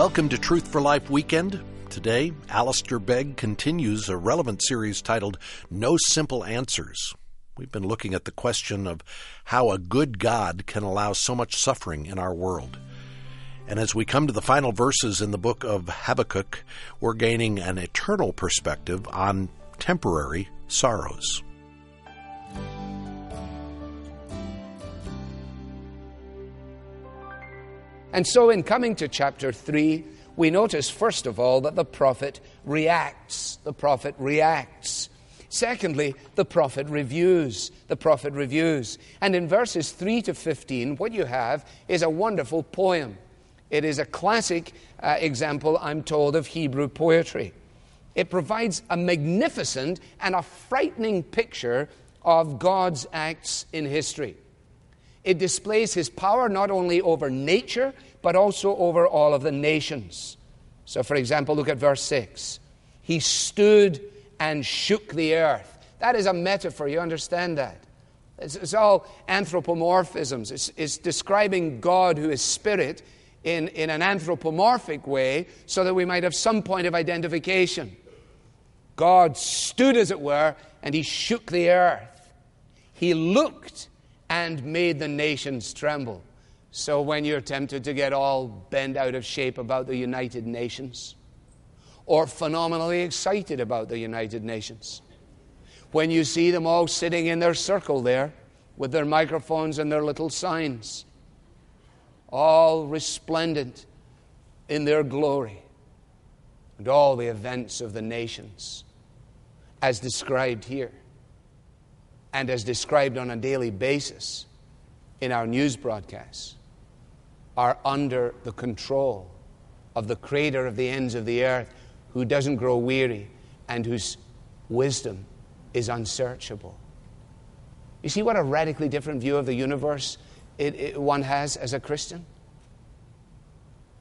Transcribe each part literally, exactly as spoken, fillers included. Welcome to Truth for Life Weekend. Today, Alistair Begg continues a relevant series titled No Simple Answers. We've been looking at the question of how a good God can allow so much suffering in our world. And as we come to the final verses in the book of Habakkuk, we're gaining an eternal perspective on temporary sorrows. And so in coming to chapter three, we notice, first of all, that the prophet reacts. The prophet reacts. Secondly, the prophet reviews. The prophet reviews. And in verses three to fifteen, what you have is a wonderful poem. It is a classic uh, example, I'm told, of Hebrew poetry. It provides a magnificent and a frightening picture of God's acts in history. It displays his power not only over nature, but also over all of the nations. So, for example, look at verse six. He stood and shook the earth. That is a metaphor. You understand that? It's, it's all anthropomorphisms. It's, it's describing God, who is spirit, in, in an anthropomorphic way, so that we might have some point of identification. God stood, as it were, and he shook the earth. He looked and made the nations tremble. So when you're tempted to get all bent out of shape about the United Nations, or phenomenally excited about the United Nations, when you see them all sitting in their circle there with their microphones and their little signs, all resplendent in their glory, and all the events of the nations as described here, and as described on a daily basis in our news broadcasts, are under the control of the creator of the ends of the earth, who doesn't grow weary and whose wisdom is unsearchable. You see what a radically different view of the universe it, it, one has as a Christian?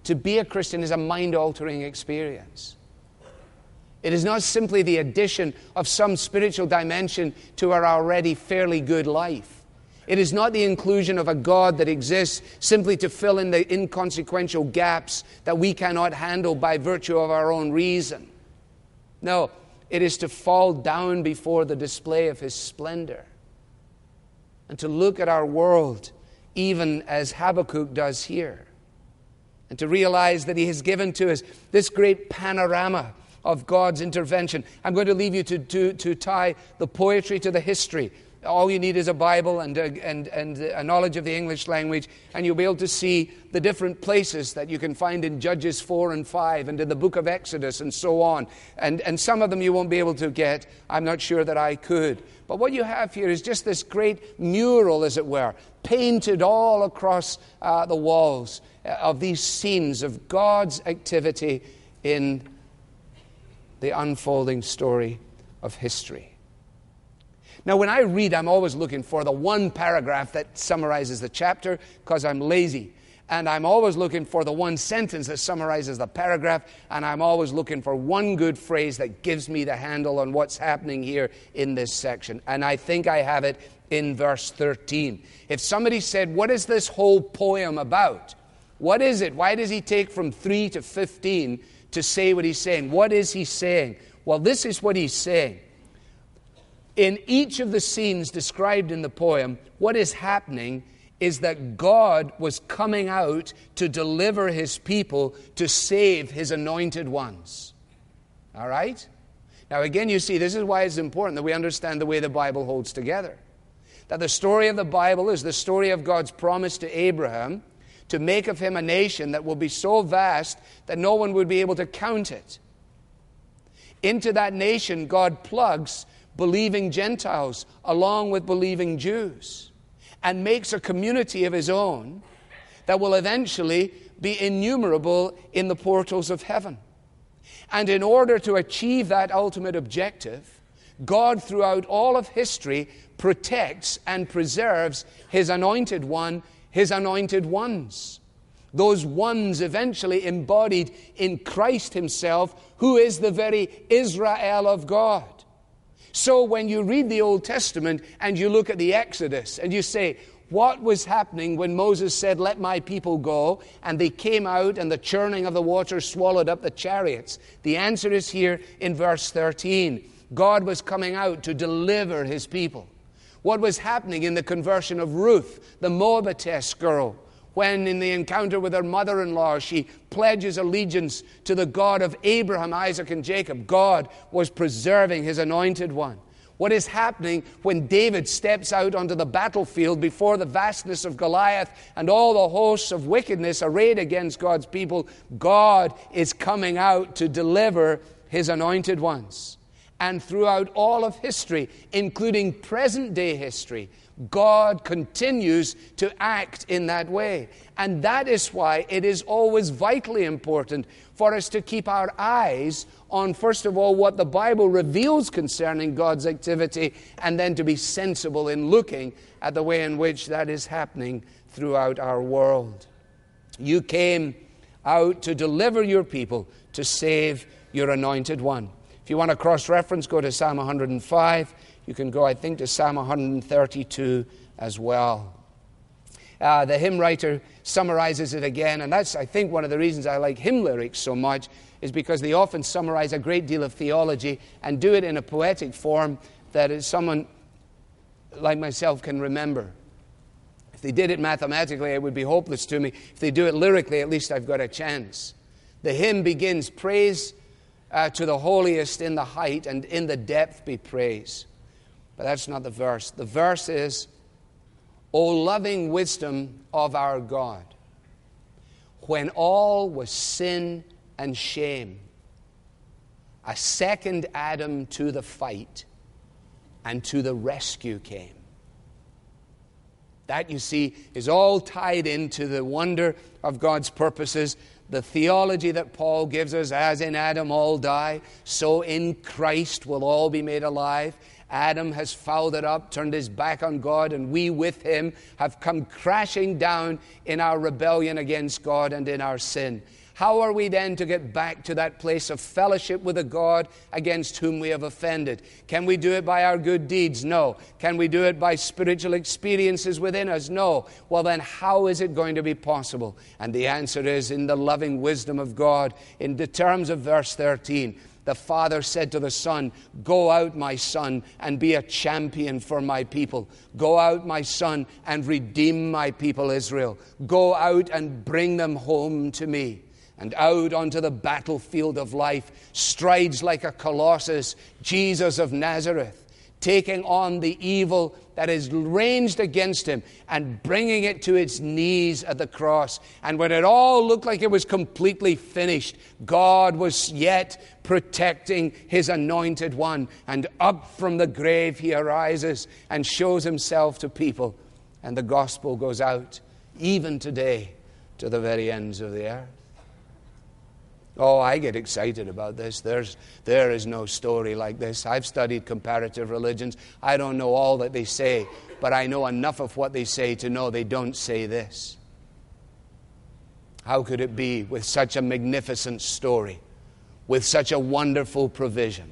To be a Christian is a mind-altering experience. It is not simply the addition of some spiritual dimension to our already fairly good life. It is not the inclusion of a God that exists simply to fill in the inconsequential gaps that we cannot handle by virtue of our own reason. No, it is to fall down before the display of his splendor and to look at our world, even as Habakkuk does here, and to realize that he has given to us this great panorama of God's intervention. I'm going to leave you to, to, to tie the poetry to the history. All you need is a Bible and a, and, and a knowledge of the English language, and you'll be able to see the different places that you can find in Judges four and five and in the book of Exodus and so on. And, and some of them you won't be able to get. I'm not sure that I could. But what you have here is just this great mural, as it were, painted all across uh, the walls of these scenes of God's activity in the unfolding story of history. Now, when I read, I'm always looking for the one paragraph that summarizes the chapter, because I'm lazy. And I'm always looking for the one sentence that summarizes the paragraph. And I'm always looking for one good phrase that gives me the handle on what's happening here in this section. And I think I have it in verse thirteen. If somebody said, what is this whole poem about? What is it? Why does he take from three to fifteen to say what he's saying? What is he saying? Well, this is what he's saying. In each of the scenes described in the poem, what is happening is that God was coming out to deliver his people, to save his anointed ones. All right? Now, again, you see, this is why it's important that we understand the way the Bible holds together. That the story of the Bible is the story of God's promise to Abraham, to make of him a nation that will be so vast that no one would be able to count it. Into that nation, God plugs believing Gentiles along with believing Jews and makes a community of his own that will eventually be innumerable in the portals of heaven. And in order to achieve that ultimate objective, God, throughout all of history, protects and preserves his anointed one, his anointed ones. Those ones eventually embodied in Christ himself, who is the very Israel of God. So when you read the Old Testament and you look at the Exodus and you say, what was happening when Moses said, "Let my people go," and they came out and the churning of the water swallowed up the chariots? The answer is here in verse thirteen. God was coming out to deliver his people. What was happening in the conversion of Ruth, the Moabitess girl, when in the encounter with her mother-in-law she pledges allegiance to the God of Abraham, Isaac, and Jacob? God was preserving his anointed one. What is happening when David steps out onto the battlefield before the vastness of Goliath and all the hosts of wickedness arrayed against God's people? God is coming out to deliver his anointed ones. And throughout all of history, including present-day history, God continues to act in that way. And that is why it is always vitally important for us to keep our eyes on, first of all, what the Bible reveals concerning God's activity, and then to be sensible in looking at the way in which that is happening throughout our world. You came out to deliver your people, to save your anointed one. If you want to cross-reference, go to Psalm one hundred five. You can go, I think, to Psalm one hundred thirty-two as well. Uh, the hymn writer summarizes it again, and that's, I think, one of the reasons I like hymn lyrics so much, is because they often summarize a great deal of theology and do it in a poetic form that someone like myself can remember. If they did it mathematically, it would be hopeless to me. If they do it lyrically, at least I've got a chance. The hymn begins, "Praise uh, to the holiest in the height, and in the depth be praise." But that's not the verse. The verse is, "O loving wisdom of our God, when all was sin and shame, a second Adam to the fight and to the rescue came." That, you see, is all tied into the wonder of God's purposes. The theology that Paul gives us, as in Adam all die, so in Christ will all be made alive. Adam has fouled it up, turned his back on God, and we with him have come crashing down in our rebellion against God and in our sin. How are we then to get back to that place of fellowship with a God against whom we have offended? Can we do it by our good deeds? No. Can we do it by spiritual experiences within us? No. Well, then how is it going to be possible? And the answer is in the loving wisdom of God, in the terms of verse thirteen. The Father said to the Son, "Go out, my Son, and be a champion for my people. Go out, my Son, and redeem my people Israel. Go out and bring them home to me." And out onto the battlefield of life strides like a colossus Jesus of Nazareth, taking on the evil that is ranged against him and bringing it to its knees at the cross. And when it all looked like it was completely finished, God was yet protecting his anointed one. And up from the grave he arises and shows himself to people. And the gospel goes out, even today, to the very ends of the earth. Oh, I get excited about this. There's, there is no story like this. I've studied comparative religions. I don't know all that they say, but I know enough of what they say to know they don't say this. How could it be with such a magnificent story, with such a wonderful provision,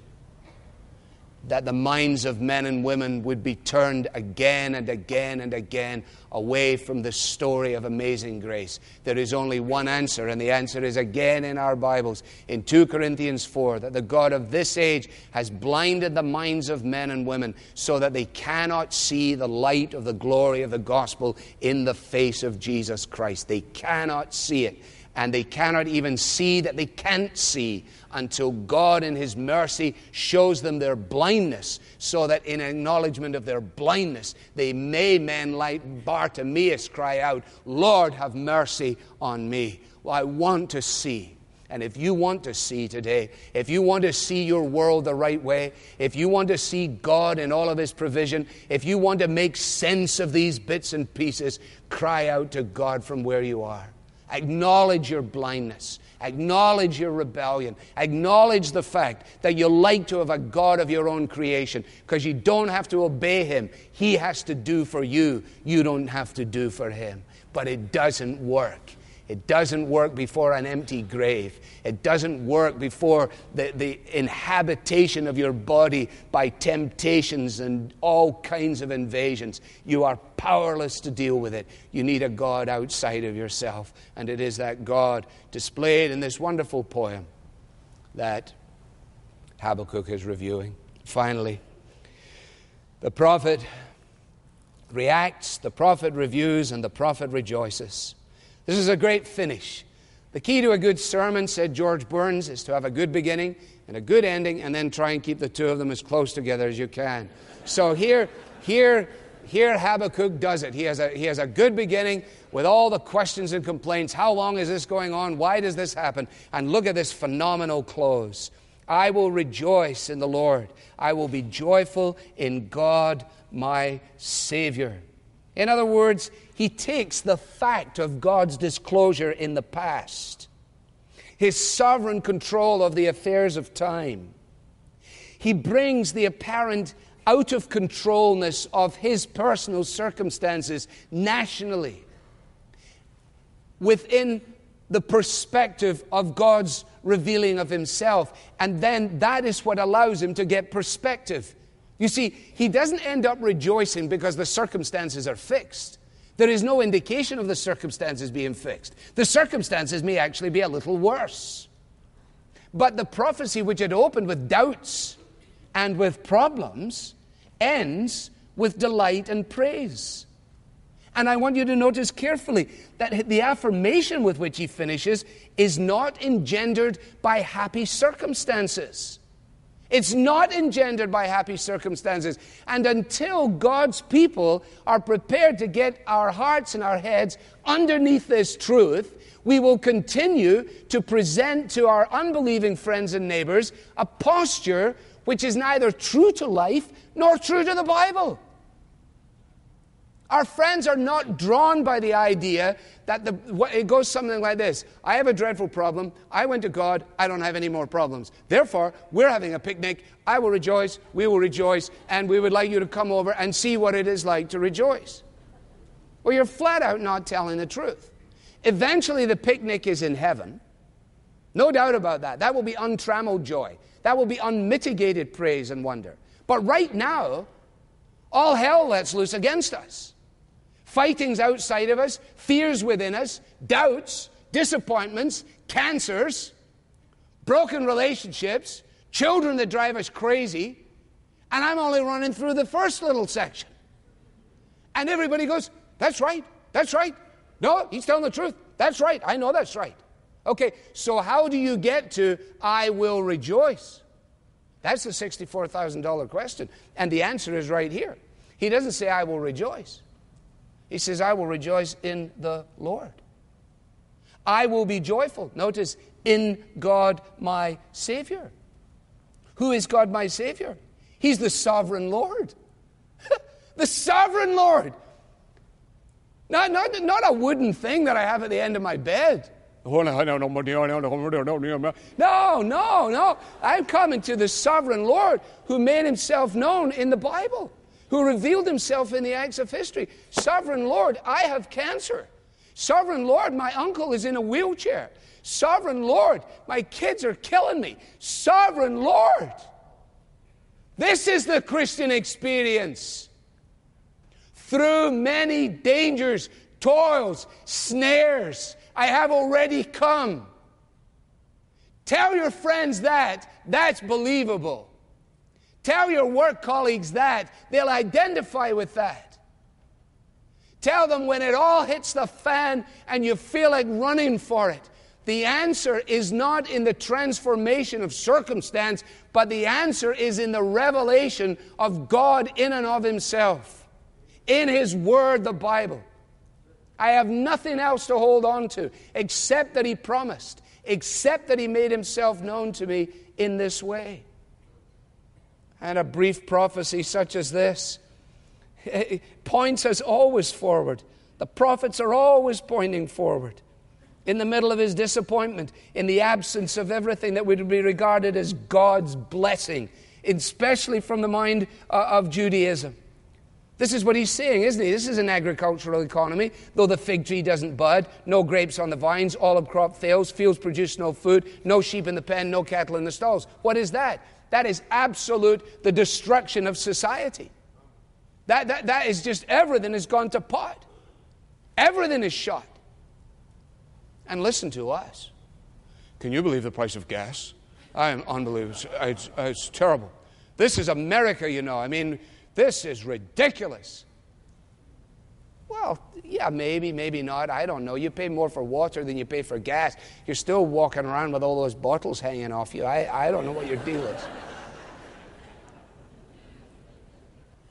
that the minds of men and women would be turned again and again and again away from the story of amazing grace? There is only one answer, and the answer is again in our Bibles, in two Corinthians four, that the God of this age has blinded the minds of men and women so that they cannot see the light of the glory of the gospel in the face of Jesus Christ. They cannot see it. And they cannot even see that they can't see until God in his mercy shows them their blindness, so that in acknowledgement of their blindness, they may, men like Bartimaeus, cry out, "Lord, have mercy on me." Well, I want to see. And if you want to see today, if you want to see your world the right way, if you want to see God in all of his provision, if you want to make sense of these bits and pieces, cry out to God from where you are. Acknowledge your blindness. Acknowledge your rebellion. Acknowledge the fact that you like to have a God of your own creation, because you don't have to obey him. He has to do for you. You don't have to do for him. But it doesn't work. It doesn't work before an empty grave. It doesn't work before the, the inhabitation of your body by temptations and all kinds of invasions. You are powerless to deal with it. You need a God outside of yourself. And it is that God displayed in this wonderful poem that Habakkuk is reviewing. Finally, the prophet reacts, the prophet reviews, and the prophet rejoices. This is a great finish. The key to a good sermon, said George Burns, is to have a good beginning and a good ending, and then try and keep the two of them as close together as you can. So here, here, here Habakkuk does it. He has a, he has a good beginning with all the questions and complaints. How long is this going on? Why does this happen? And look at this phenomenal close. I will rejoice in the Lord. I will be joyful in God, my Savior. In other words, he takes the fact of God's disclosure in the past, his sovereign control of the affairs of time. He brings the apparent out-of-controlness of his personal circumstances nationally within the perspective of God's revealing of himself. And then that is what allows him to get perspective. You see, he doesn't end up rejoicing because the circumstances are fixed. There is no indication of the circumstances being fixed. The circumstances may actually be a little worse. But the prophecy, which had opened with doubts and with problems, ends with delight and praise. And I want you to notice carefully that the affirmation with which he finishes is not engendered by happy circumstances. It's not engendered by happy circumstances. And until God's people are prepared to get our hearts and our heads underneath this truth, we will continue to present to our unbelieving friends and neighbors a posture which is neither true to life nor true to the Bible. Our friends are not drawn by the idea that the, it goes something like this. I have a dreadful problem. I went to God. I don't have any more problems. Therefore, we're having a picnic. I will rejoice. We will rejoice. And we would like you to come over and see what it is like to rejoice. Well, you're flat out not telling the truth. Eventually, the picnic is in heaven. No doubt about that. That will be untrammeled joy. That will be unmitigated praise and wonder. But right now, all hell lets loose against us. Fightings outside of us, fears within us, doubts, disappointments, cancers, broken relationships, children that drive us crazy, and I'm only running through the first little section. And everybody goes, that's right, that's right. No, he's telling the truth. That's right, I know that's right. Okay, so how do you get to I will rejoice? That's the sixty-four thousand dollars question. And the answer is right here. He doesn't say I will rejoice. He says, I will rejoice in the Lord. I will be joyful. Notice, in God my Savior. Who is God my Savior? He's the sovereign Lord. The sovereign Lord. Not, not, not a wooden thing that I have at the end of my bed. No, no, no. I'm coming to the sovereign Lord who made himself known in the Bible, who revealed himself in the acts of history. Sovereign Lord, I have cancer. Sovereign Lord, my uncle is in a wheelchair. Sovereign Lord, my kids are killing me. Sovereign Lord. This is the Christian experience. Through many dangers, toils, snares, I have already come. Tell your friends that. That's believable. Tell your work colleagues that. They'll identify with that. Tell them when it all hits the fan and you feel like running for it. The answer is not in the transformation of circumstance, but the answer is in the revelation of God in and of himself. In his word, the Bible. I have nothing else to hold on to except that he promised, except that he made himself known to me in this way. And a brief prophecy such as this points us always forward. The prophets are always pointing forward. In the middle of his disappointment, in the absence of everything that would be regarded as God's blessing, especially from the mind of Judaism, This is what he's saying, isn't he? This is an agricultural economy. Though the fig tree doesn't bud, no grapes on the vines, olive crop fails, fields produce no food, no sheep in the pen, no cattle in the stalls. What is that? That is absolute, the destruction of society. That, that, that is just, everything has gone to pot. Everything is shot. And listen to us. Can you believe the price of gas? I am unbelievable. It's, it's terrible. This is America, you know. I mean, this is ridiculous. Well, yeah, maybe, maybe not. I don't know. You pay more for water than you pay for gas. You're still walking around with all those bottles hanging off you. I, I don't know what your deal is.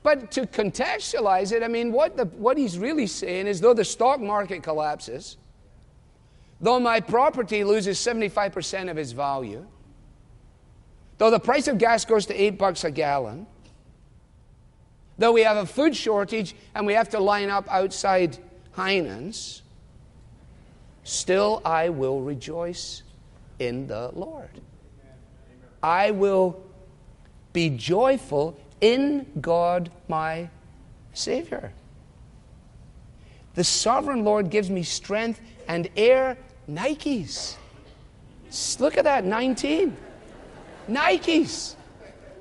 But to contextualize it, I mean, what, the, what he's really saying is, though the stock market collapses, though my property loses seventy-five percent of its value, though the price of gas goes to eight bucks a gallon, though we have a food shortage and we have to line up outside Heinen's, still I will rejoice in the Lord. I will be joyful in God my Savior. The sovereign Lord gives me strength and air Nikes. Look at that, nineteen. Nikes.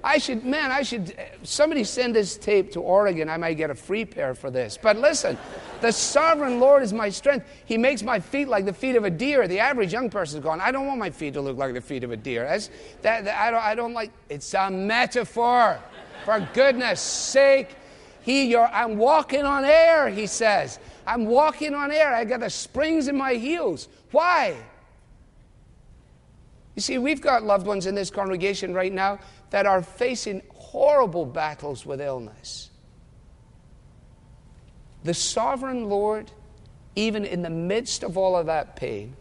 I should, man, I should, somebody send this tape to Oregon. I might get a free pair for this. But listen, the sovereign Lord is my strength. He makes my feet like the feet of a deer. The average young person's going, I don't want my feet to look like the feet of a deer. That's, that, that, I, don't, I don't like, it's a metaphor. For goodness sake, he, you're, I'm walking on air, he says. I'm walking on air. I got the springs in my heels. Why? You see, we've got loved ones in this congregation right now that are facing horrible battles with illness. The sovereign Lord, even in the midst of all of that pain,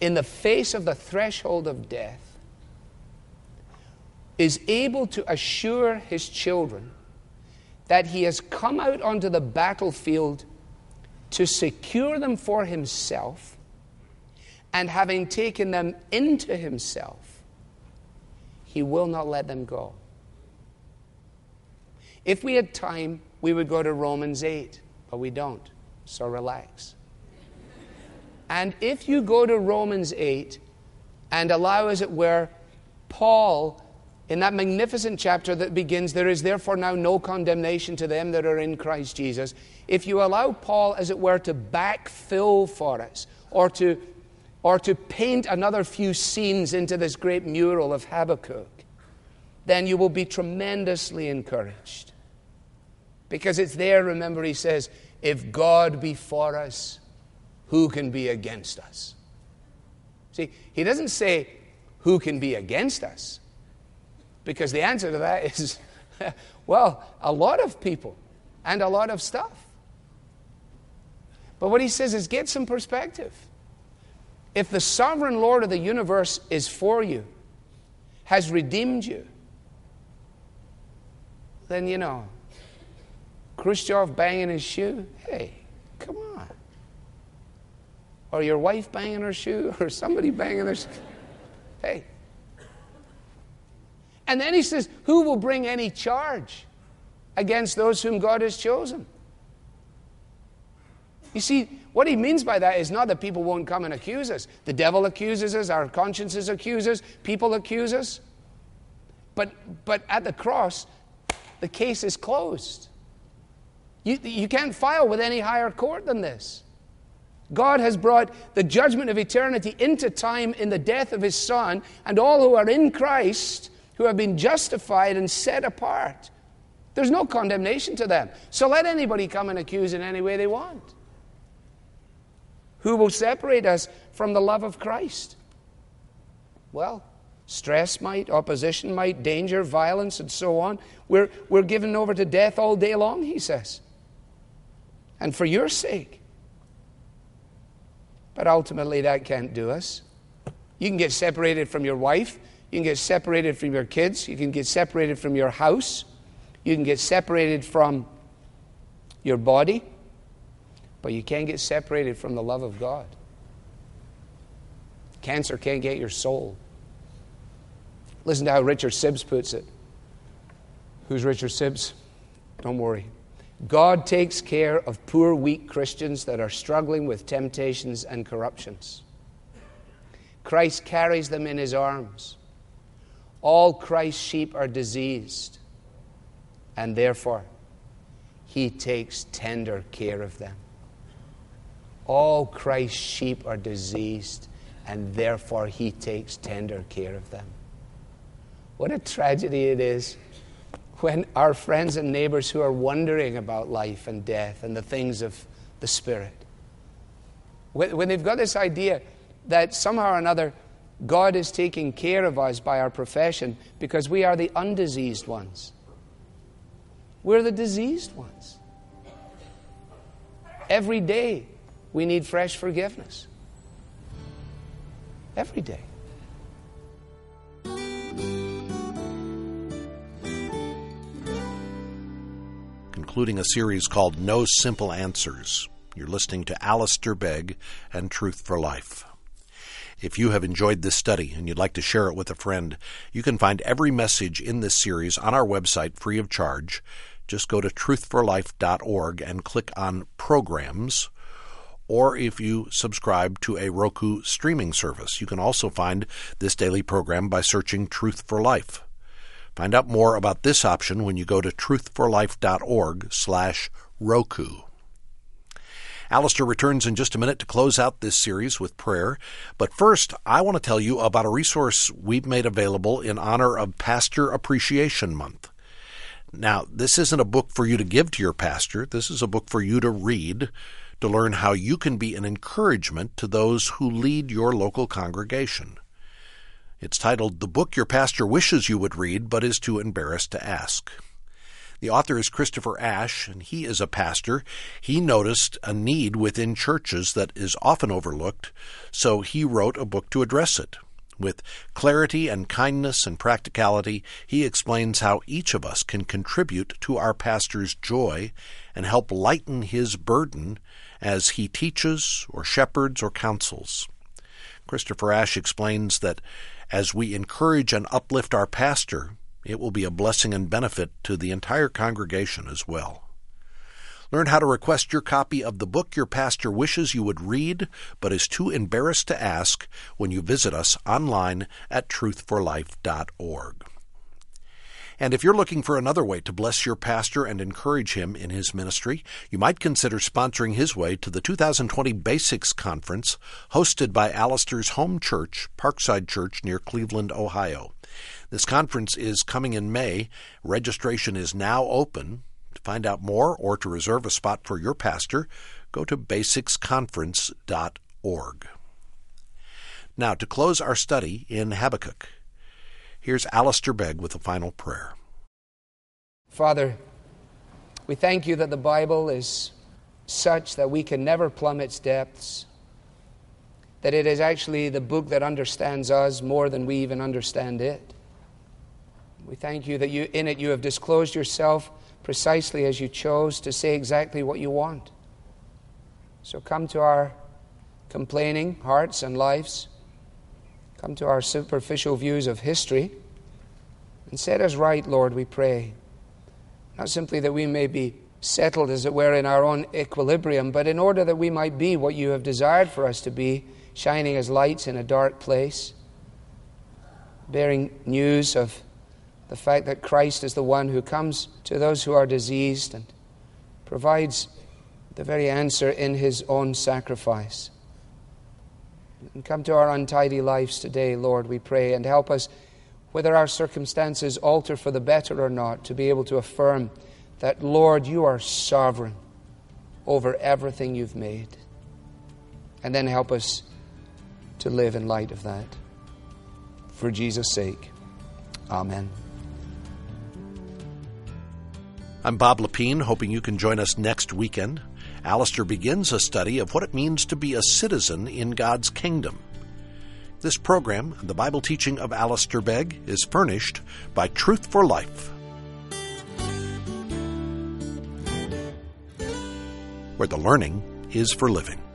in the face of the threshold of death, is able to assure his children that he has come out onto the battlefield to secure them for himself, and having taken them into himself, he will not let them go. If we had time, we would go to Romans eight, but we don't, so relax. And if you go to Romans eight and allow, as it were, Paul, in that magnificent chapter that begins, there is therefore now no condemnation to them that are in Christ Jesus, if you allow Paul, as it were, to backfill for us, or to or to paint another few scenes into this great mural of Habakkuk, then you will be tremendously encouraged. Because it's there, remember, he says, if God be for us, who can be against us? See, he doesn't say, who can be against us? Because the answer to that is, well, a lot of people and a lot of stuff. But what he says is, get some perspective. If the sovereign Lord of the universe is for you, has redeemed you, then, you know, Khrushchev banging his shoe, hey, come on. Or your wife banging her shoe, or somebody banging their shoe, hey. And then he says, who will bring any charge against those whom God has chosen? You see, what he means by that is not that people won't come and accuse us. The devil accuses us, our consciences accuse us, people accuse us. But, but at the cross, the case is closed. You, you can't file with any higher court than this. God has brought the judgment of eternity into time in the death of his Son, and all who are in Christ, who have been justified and set apart, there's no condemnation to them. So let anybody come and accuse in any way they want. Who will separate us from the love of Christ? Well, stress might, opposition might, danger, violence, and so on. We're, we're given over to death all day long, he says. And for your sake. But ultimately, that can't do us. You can get separated from your wife. You can get separated from your kids. You can get separated from your house. You can get separated from your body, but you can't get separated from the love of God. Cancer can't get your soul. Listen to how Richard Sibbes puts it. Who's Richard Sibbes? Don't worry. God takes care of poor, weak Christians that are struggling with temptations and corruptions. Christ carries them in his arms. All Christ's sheep are diseased, and therefore he takes tender care of them. All Christ's sheep are diseased, and therefore he takes tender care of them. What a tragedy it is when our friends and neighbors who are wondering about life and death and the things of the Spirit, when they've got this idea that somehow or another God is taking care of us by our profession because we are the undiseased ones. We're the diseased ones. Every day we need fresh forgiveness. Every day. Concluding a series called No Simple Answers, you're listening to Alistair Begg and Truth for Life. If you have enjoyed this study and you'd like to share it with a friend, you can find every message in this series on our website free of charge. Just go to truth for life dot org and click on Programs. Or if you subscribe to a Roku streaming service, you can also find this daily program by searching Truth for Life. Find out more about this option when you go to truth for life dot org slash Roku. Alistair returns in just a minute to close out this series with prayer. But first, I want to tell you about a resource we've made available in honor of Pastor Appreciation Month. Now, this isn't a book for you to give to your pastor. This is a book for you to read, to learn how you can be an encouragement to those who lead your local congregation. It's titled, The Book Your Pastor Wishes You Would Read But Is Too Embarrassed to Ask. The author is Christopher Ash, and he is a pastor. He noticed a need within churches that is often overlooked, so he wrote a book to address it. With clarity and kindness and practicality, he explains how each of us can contribute to our pastor's joy and help lighten his burden as he teaches or shepherds or counsels. Christopher Ash explains that as we encourage and uplift our pastor, it will be a blessing and benefit to the entire congregation as well. Learn how to request your copy of the book your pastor wishes you would read but is too embarrassed to ask when you visit us online at truth for life dot org. And if you're looking for another way to bless your pastor and encourage him in his ministry, you might consider sponsoring his way to the two thousand twenty Basics Conference hosted by Alistair's home church, Parkside Church near Cleveland, Ohio. This conference is coming in May. Registration is now open. To find out more or to reserve a spot for your pastor, go to basics conference dot org. Now, to close our study in Habakkuk, here's Alistair Begg with a final prayer. Father, we thank you that the Bible is such that we can never plumb its depths, that it is actually the book that understands us more than we even understand it. We thank you that you, in it you have disclosed yourself precisely as you chose to say exactly what you want. So come to our complaining hearts and lives. Come to our superficial views of history. And set us right, Lord, we pray. Not simply that we may be settled, as it were, in our own equilibrium, but in order that we might be what you have desired for us to be, shining as lights in a dark place, bearing news of the fact that Christ is the one who comes to those who are diseased and provides the very answer in his own sacrifice. And come to our untidy lives today, Lord, we pray, and help us, whether our circumstances alter for the better or not, to be able to affirm that, Lord, you are sovereign over everything you've made. And then help us to live in light of that. For Jesus' sake, amen. I'm Bob Lapine, hoping you can join us next weekend. Alistair begins a study of what it means to be a citizen in God's kingdom. This program, The Bible Teaching of Alistair Begg, is furnished by Truth for Life. Where the learning is for living.